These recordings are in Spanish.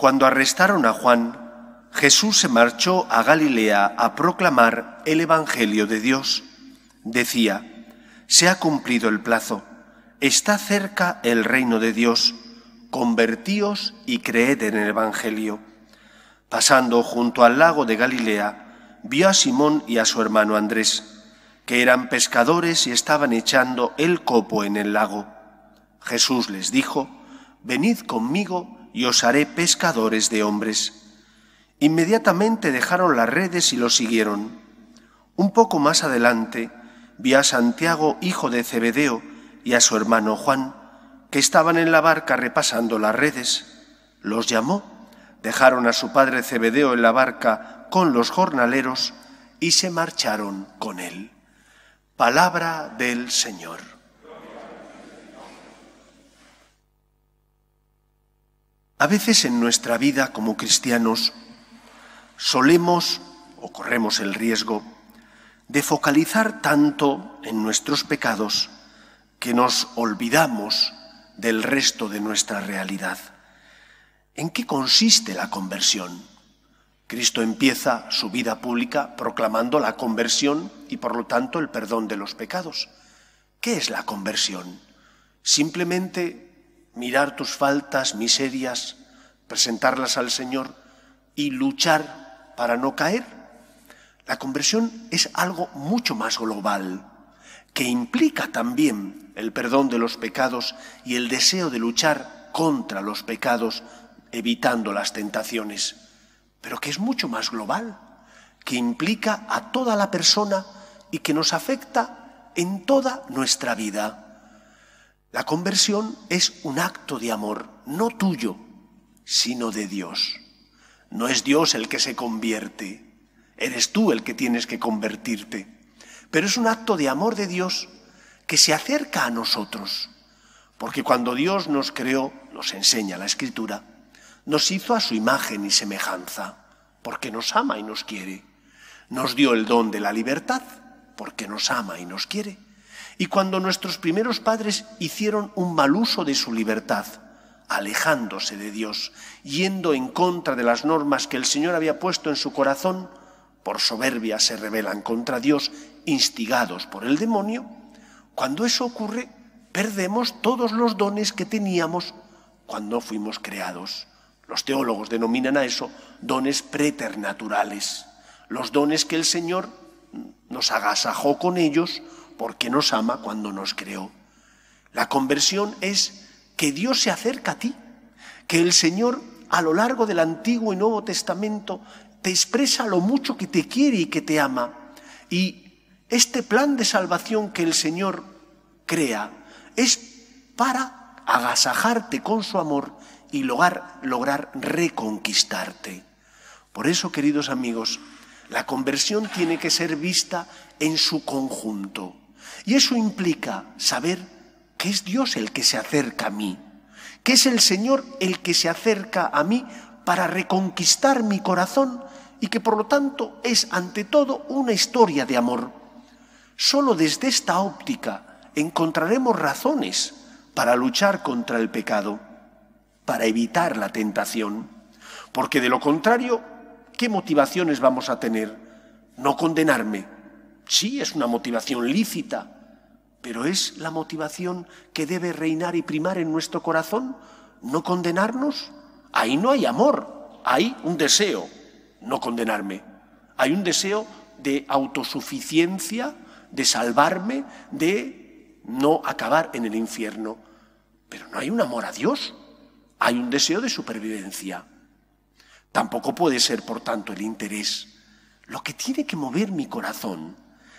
Cuando arrestaron a Juan, Jesús se marchó a Galilea a proclamar el Evangelio de Dios. Decía: «Se ha cumplido el plazo, está cerca el reino de Dios, convertíos y creed en el Evangelio». Pasando junto al lago de Galilea, vio a Simón y a su hermano Andrés, que eran pescadores y estaban echando el copo en el lago. Jesús les dijo: «Venid conmigo y os haré pescadores de hombres». Inmediatamente dejaron las redes y lo siguieron. Un poco más adelante, vio a Santiago, hijo de Zebedeo, y a su hermano Juan, que estaban en la barca repasando las redes. Los llamó. Dejaron a su padre Zebedeo en la barca con los jornaleros y se marcharon con él. Palabra del Señor. A veces en nuestra vida como cristianos solemos o corremos el riesgo de focalizar tanto en nuestros pecados que nos olvidamos del resto de nuestra realidad. ¿En qué consiste la conversión? Cristo empieza su vida pública proclamando la conversión y, por lo tanto, el perdón de los pecados. ¿Qué es la conversión? Simplemente mirar tus faltas, miserias, presentarlas al Señor y luchar para no caer. La conversión es algo mucho más global, que implica también el perdón de los pecados y el deseo de luchar contra los pecados, evitando las tentaciones, pero que es mucho más global, que implica a toda la persona y que nos afecta en toda nuestra vida. La conversión es un acto de amor, no tuyo, sino de Dios. No es Dios el que se convierte, eres tú el que tienes que convertirte, pero es un acto de amor de Dios que se acerca a nosotros, porque cuando Dios nos creó, nos enseña la Escritura, nos hizo a su imagen y semejanza, porque nos ama y nos quiere. Nos dio el don de la libertad, porque nos ama y nos quiere. Y cuando nuestros primeros padres hicieron un mal uso de su libertad, alejándose de Dios, yendo en contra de las normas que el Señor había puesto en su corazón, por soberbia se rebelan contra Dios, instigados por el demonio. Cuando eso ocurre, perdemos todos los dones que teníamos cuando fuimos creados. Los teólogos denominan a eso dones preternaturales, los dones que el Señor nos agasajó con ellos porque nos ama cuando nos creó. La conversión es que Dios se acerca a ti, que el Señor a lo largo del Antiguo y Nuevo Testamento te expresa lo mucho que te quiere y que te ama. Y este plan de salvación que el Señor crea es para agasajarte con su amor y lograr reconquistarte. Por eso, queridos amigos, la conversión tiene que ser vista en su conjunto. Y eso implica saber que es Dios el que se acerca a mí, que es el Señor el que se acerca a mí para reconquistar mi corazón y que por lo tanto es ante todo una historia de amor. Solo desde esta óptica encontraremos razones para luchar contra el pecado, para evitar la tentación, porque de lo contrario, ¿qué motivaciones vamos a tener? No condenarme. Sí, es una motivación lícita, pero ¿es la motivación que debe reinar y primar en nuestro corazón? ¿No condenarnos? Ahí no hay amor, hay un deseo, no condenarme. Hay un deseo de autosuficiencia, de salvarme, de no acabar en el infierno. Pero no hay un amor a Dios. Hay un deseo de supervivencia. Tampoco puede ser, por tanto, el interés. Lo que tiene que mover mi corazón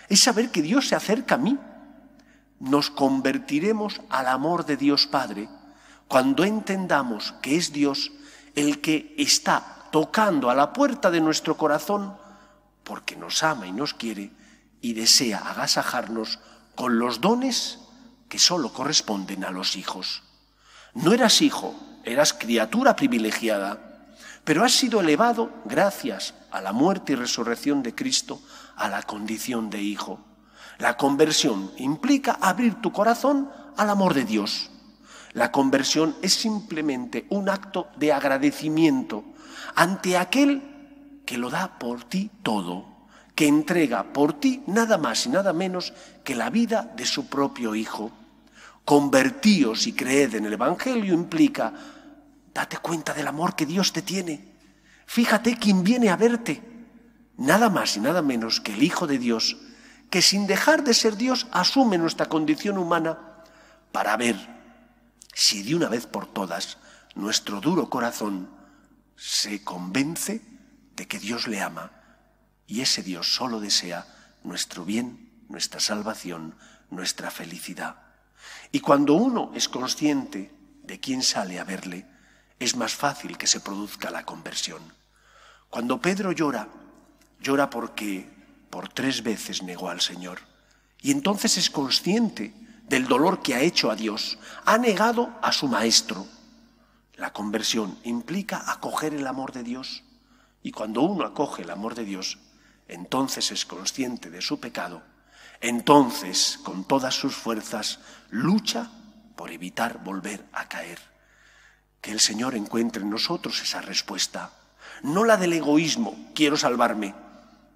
es saber que Dios se acerca a mí. Nos convertiremos al amor de Dios Padre cuando entendamos que es Dios el que está tocando a la puerta de nuestro corazón porque nos ama y nos quiere y desea agasajarnos con los dones que solo corresponden a los hijos. No eras hijo, eras criatura privilegiada, pero has sido elevado, gracias a la muerte y resurrección de Cristo, a la condición de hijo. La conversión implica abrir tu corazón al amor de Dios. La conversión es simplemente un acto de agradecimiento ante aquel que lo da por ti todo, que entrega por ti nada más y nada menos que la vida de su propio Hijo. Convertíos y creed en el Evangelio implica, date cuenta del amor que Dios te tiene. Fíjate quién viene a verte, nada más y nada menos que el Hijo de Dios, que sin dejar de ser Dios asume nuestra condición humana para ver si de una vez por todas nuestro duro corazón se convence de que Dios le ama y ese Dios solo desea nuestro bien, nuestra salvación, nuestra felicidad. Y cuando uno es consciente de quién sale a verle, es más fácil que se produzca la conversión. Cuando Pedro llora, llora porque por 3 veces negó al Señor. Y entonces es consciente del dolor que ha hecho a Dios. Ha negado a su Maestro. La conversión implica acoger el amor de Dios. Y cuando uno acoge el amor de Dios, entonces es consciente de su pecado. Entonces, con todas sus fuerzas, lucha por evitar volver a caer. Que el Señor encuentre en nosotros esa respuesta. No la del egoísmo, quiero salvarme,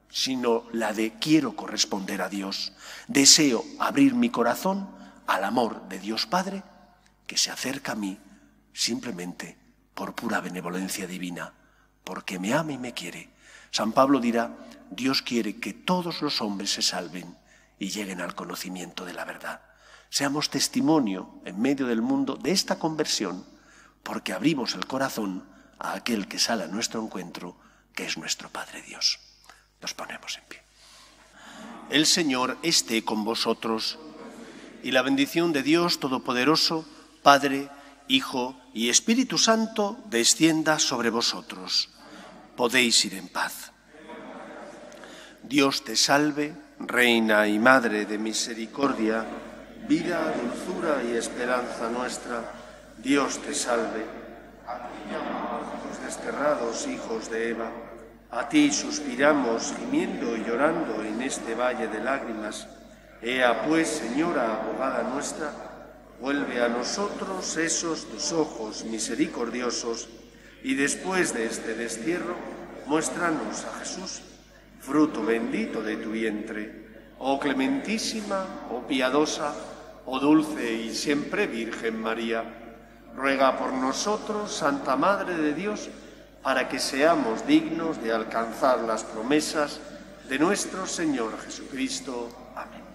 sino la de quiero corresponder a Dios. Deseo abrir mi corazón al amor de Dios Padre, que se acerca a mí simplemente por pura benevolencia divina, porque me ama y me quiere. San Pablo dirá, Dios quiere que todos los hombres se salven y lleguen al conocimiento de la verdad. Seamos testimonio en medio del mundo de esta conversión, porque abrimos el corazón a aquel que sale a nuestro encuentro, que es nuestro Padre Dios. Nos ponemos en pie. El Señor esté con vosotros, y la bendición de Dios Todopoderoso, Padre, Hijo y Espíritu Santo, descienda sobre vosotros. Podéis ir en paz. Dios te salve, Reina y Madre de misericordia, vida, dulzura y esperanza nuestra, Dios te salve. A ti llamamos los desterrados hijos de Eva, a ti suspiramos gimiendo y llorando en este valle de lágrimas. Ea pues, Señora, abogada nuestra, vuelve a nosotros esos tus ojos misericordiosos, y después de este destierro, muéstranos a Jesús, fruto bendito de tu vientre, oh clementísima, oh piadosa, oh dulce y siempre Virgen María. Ruega por nosotros, Santa Madre de Dios, para que seamos dignos de alcanzar las promesas de nuestro Señor Jesucristo. Amén.